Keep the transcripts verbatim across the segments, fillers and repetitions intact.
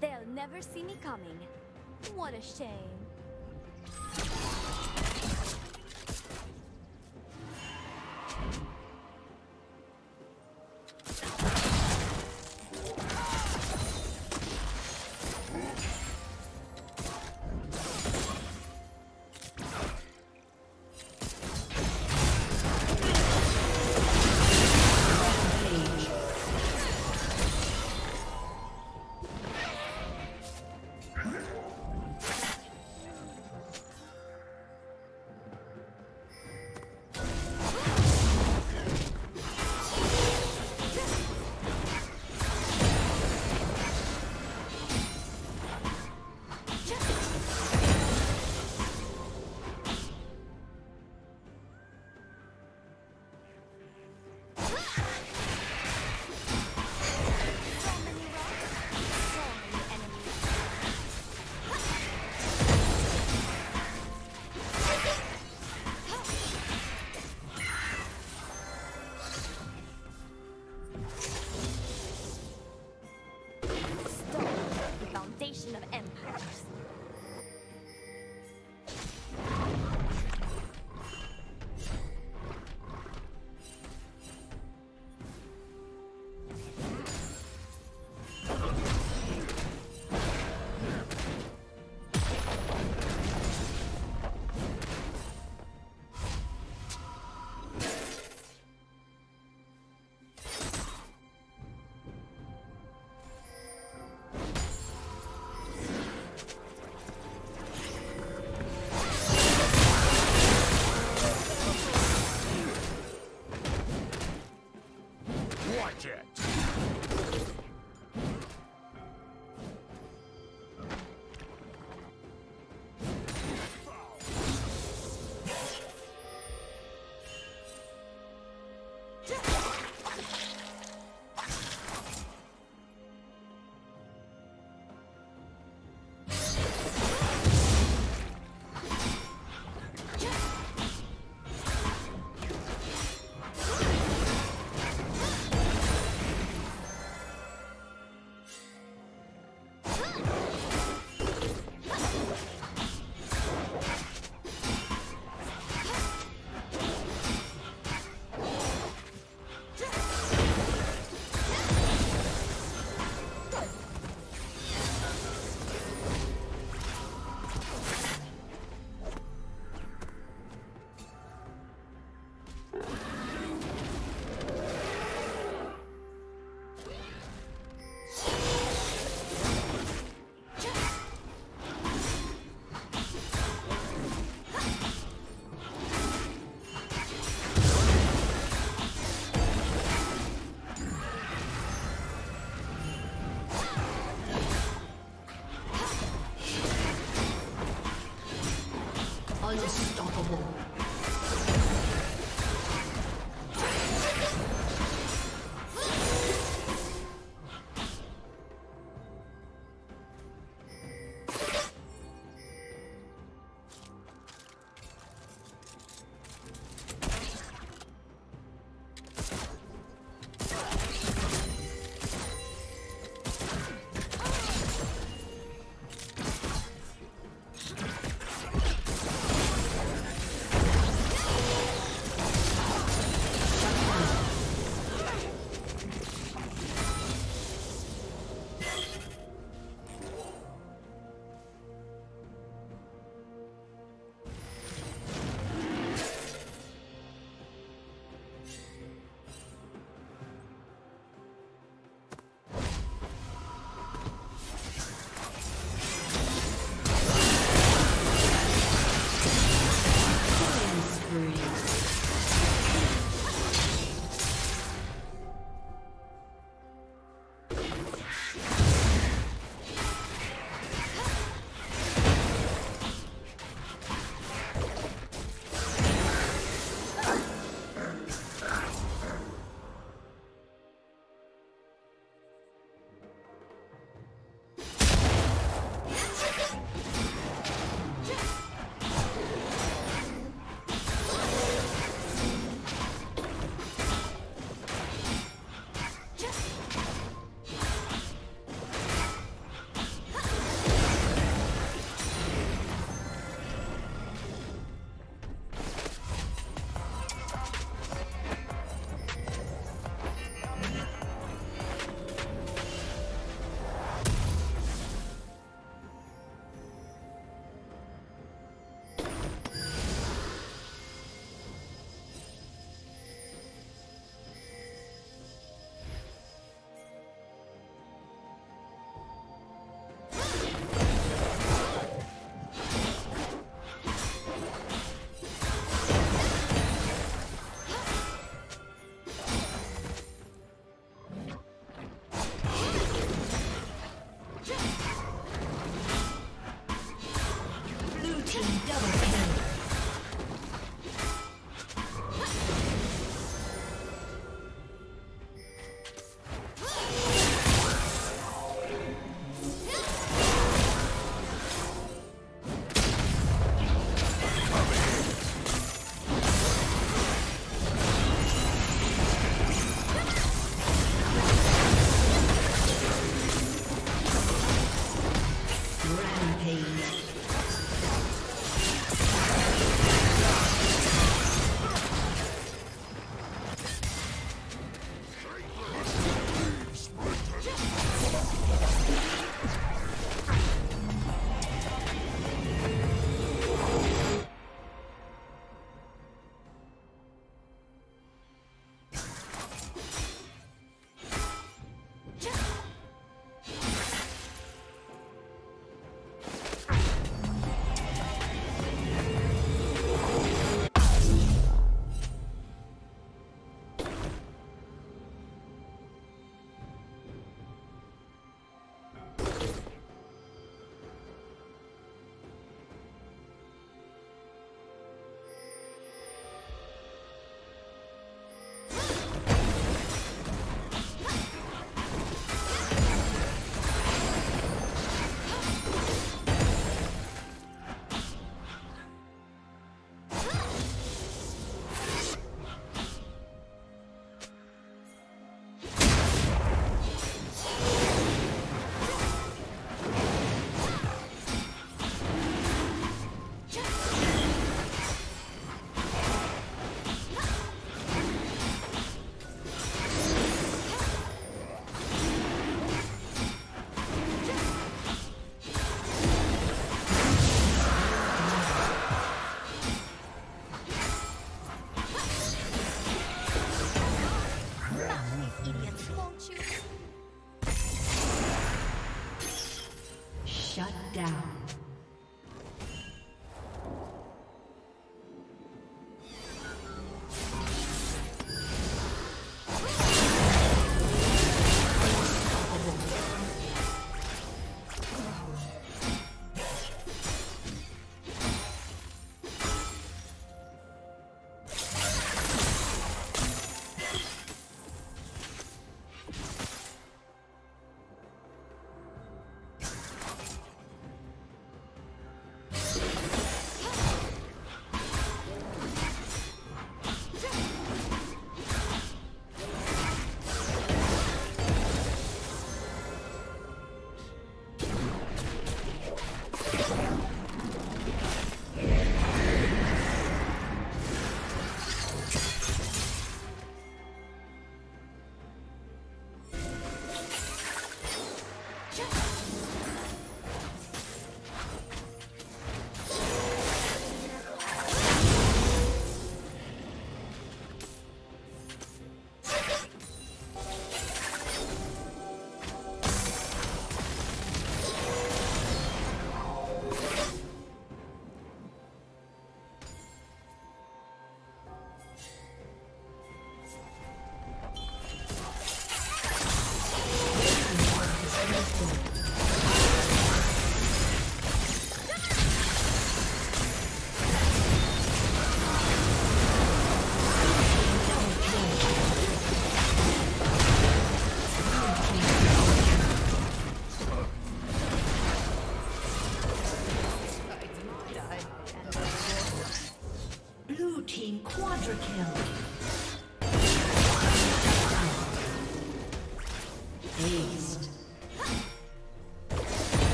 They'll never see me coming. What a shame. Unstoppable.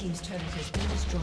Team's turret has been destroyed.